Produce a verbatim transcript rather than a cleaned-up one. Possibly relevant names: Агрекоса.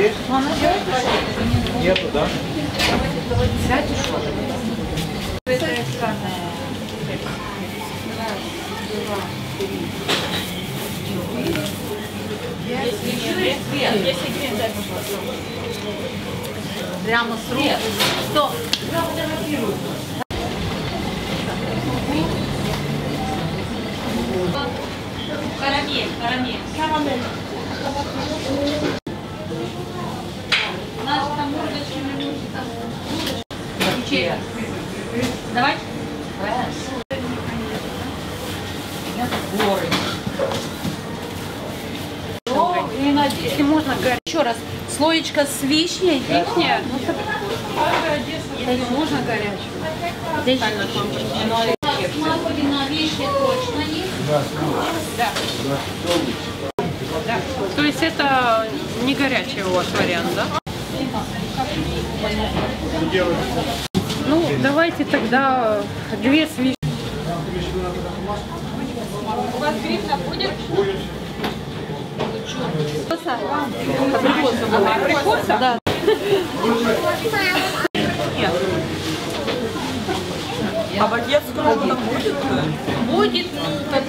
Есть? Нету, да? Прямо с рук. Стоп. Карамель, карамель. Карамель. Наш там мурочки не нужно. Печенье. Давай. Горы. Если можно, еще раз. Слоечка с вишней. Вишня. Если можно горячую. Здесь на вишне точно есть. Да. Да. Да. То есть это не горячий у вас вариант, да? Ну, давайте тогда две с вишней. У вас грибна будет? Агрекоса была. Агрекоса? Да. Нет. А багет скоро там будет? Будет, ну,